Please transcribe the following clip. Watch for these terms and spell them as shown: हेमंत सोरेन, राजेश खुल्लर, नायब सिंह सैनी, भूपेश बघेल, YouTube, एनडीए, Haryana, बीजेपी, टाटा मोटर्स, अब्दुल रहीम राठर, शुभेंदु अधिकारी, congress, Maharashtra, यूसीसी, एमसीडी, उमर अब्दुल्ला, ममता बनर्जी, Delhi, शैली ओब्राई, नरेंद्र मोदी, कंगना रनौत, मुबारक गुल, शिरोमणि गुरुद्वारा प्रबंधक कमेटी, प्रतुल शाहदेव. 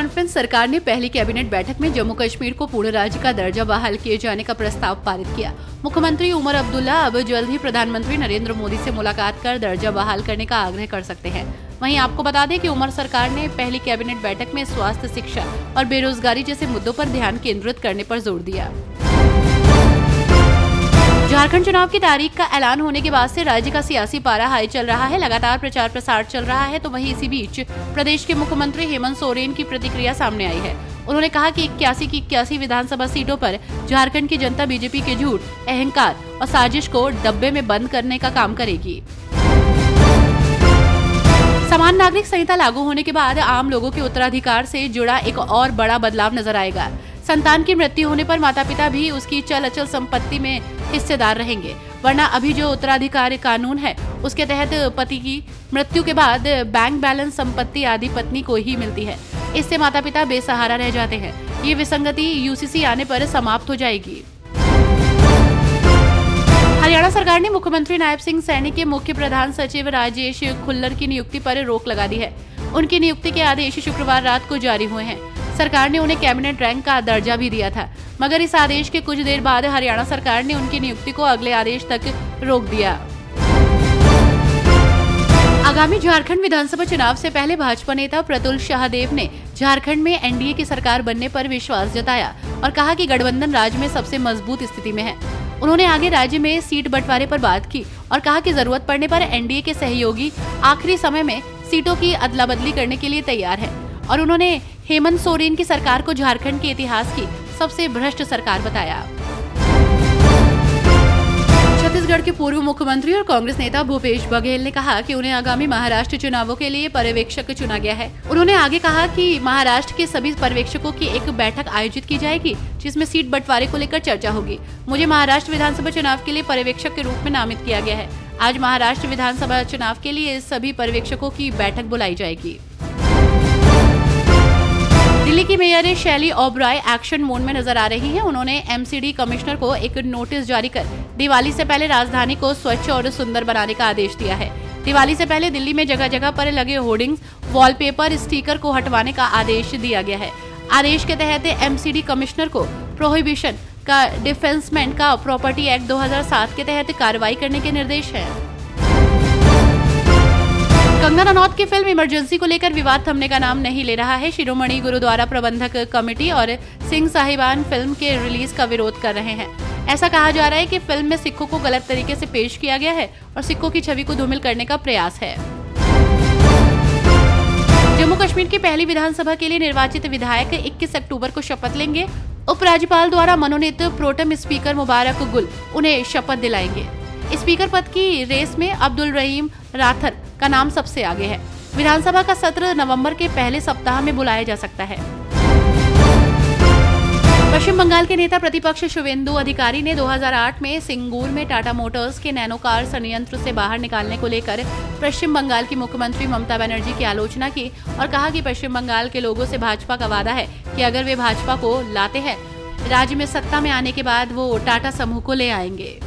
Conference सरकार ने पहली कैबिनेट बैठक में जम्मू कश्मीर को पूर्ण राज्य का दर्जा बहाल किए जाने का प्रस्ताव पारित किया। मुख्यमंत्री उमर अब्दुल्ला अब जल्द ही प्रधानमंत्री नरेंद्र मोदी से मुलाकात कर दर्जा बहाल करने का आग्रह कर सकते हैं। वहीं आपको बता दें कि उमर सरकार ने पहली कैबिनेट बैठक में स्वास्थ्य, शिक्षा और बेरोजगारी जैसे मुद्दों पर ध्यान केंद्रित करने पर जोर दिया। झारखंड चुनाव की तारीख का ऐलान होने के बाद से राज्य का सियासी पारा हाई चल रहा है, लगातार प्रचार प्रसार चल रहा है। तो वहीं इसी बीच प्रदेश के मुख्यमंत्री हेमंत सोरेन की प्रतिक्रिया सामने आई है। उन्होंने कहा कि 81 की 81 विधानसभा सीटों पर झारखंड की जनता बीजेपी के झूठ, अहंकार और साजिश को डब्बे में बंद करने का काम करेगी। समान नागरिक संहिता लागू होने के बाद आम लोगों के उत्तराधिकार से जुड़ा एक और बड़ा बदलाव नजर आएगा। संतान की मृत्यु होने पर माता पिता भी उसकी चल अचल संपत्ति में हिस्सेदार रहेंगे, वरना अभी जो उत्तराधिकार कानून है उसके तहत पति की मृत्यु के बाद बैंक बैलेंस संपत्ति आदि पत्नी को ही मिलती है। इससे माता पिता बेसहारा रह जाते हैं। ये विसंगति यूसीसी आने पर समाप्त हो जाएगी। हरियाणा सरकार ने मुख्यमंत्री नायब सिंह सैनी के मुख्य प्रधान सचिव राजेश खुल्लर की नियुक्ति पर रोक लगा दी है। उनकी नियुक्ति के आदेश शुक्रवार रात को जारी हुए हैं। सरकार ने उन्हें कैबिनेट रैंक का दर्जा भी दिया था, मगर इस आदेश के कुछ देर बाद हरियाणा सरकार ने उनकी नियुक्ति को अगले आदेश तक रोक दिया। आगामी झारखंड विधानसभा चुनाव से पहले भाजपा नेता प्रतुल शाहदेव ने झारखंड में एनडीए की सरकार बनने पर विश्वास जताया और कहा कि गठबंधन राज्य में सबसे मजबूत स्थिति में है। उन्होंने आगे राज्य में सीट बंटवारे पर बात की और कहा कि जरूरत पड़ने पर एनडीए के सहयोगी आखिरी समय में सीटों की अदला बदली करने के लिए तैयार है। और उन्होंने हेमंत सोरेन की सरकार को झारखंड के इतिहास की सबसे भ्रष्ट सरकार बताया। छत्तीसगढ़ के पूर्व मुख्यमंत्री और कांग्रेस नेता भूपेश बघेल ने कहा कि उन्हें आगामी महाराष्ट्र चुनावों के लिए पर्यवेक्षक चुना गया है। उन्होंने आगे कहा कि महाराष्ट्र के सभी पर्यवेक्षकों की एक बैठक आयोजित की जाएगी जिसमें सीट बंटवारे को लेकर चर्चा होगी। मुझे महाराष्ट्र विधानसभा चुनाव के लिए पर्यवेक्षक के रूप में नामित किया गया है। आज महाराष्ट्र विधानसभा चुनाव के लिए सभी पर्यवेक्षकों की बैठक बुलाई जाएगी। दिल्ली की मेयर शैली ओब्राई एक्शन मोड में नजर आ रही हैं। उन्होंने एमसीडी कमिश्नर को एक नोटिस जारी कर दिवाली से पहले राजधानी को स्वच्छ और सुंदर बनाने का आदेश दिया है। दिवाली से पहले दिल्ली में जगह जगह पर लगे होर्डिंग्स, वॉलपेपर, स्टीकर को हटवाने का आदेश दिया गया है। आदेश के तहत एमसीडी कमिश्नर को प्रोहिबिशन का डिफेंसमेंट का प्रॉपर्टी एक्ट 2007 के तहत कार्रवाई करने के निर्देश है। कंगना रनौत की फिल्म इमरजेंसी को लेकर विवाद थमने का नाम नहीं ले रहा है। शिरोमणि गुरुद्वारा प्रबंधक कमेटी और सिंह साहिबान फिल्म के रिलीज का विरोध कर रहे हैं। ऐसा कहा जा रहा है कि फिल्म में सिखों को गलत तरीके से पेश किया गया है और सिखों की छवि को धूमिल करने का प्रयास है। जम्मू कश्मीर की पहली विधानसभा के लिए निर्वाचित विधायक 21 अक्टूबर को शपथ लेंगे। उपराज्यपाल द्वारा मनोनीत प्रोटेम स्पीकर मुबारक गुल उन्हें शपथ दिलाएंगे। स्पीकर पद की रेस में अब्दुल रहीम राठर का नाम सबसे आगे है। विधानसभा का सत्र नवंबर के पहले सप्ताह में बुलाया जा सकता है। पश्चिम बंगाल के नेता प्रतिपक्ष शुभेंदु अधिकारी ने 2008 में सिंगूर में टाटा मोटर्स के नैनो कार संयंत्र से बाहर निकालने को लेकर पश्चिम बंगाल की मुख्यमंत्री ममता बनर्जी की आलोचना की और कहा कि पश्चिम बंगाल के लोगों से भाजपा का वादा है कि अगर वे भाजपा को लाते हैं, राज्य में सत्ता में आने के बाद वो टाटा समूह को ले आएंगे।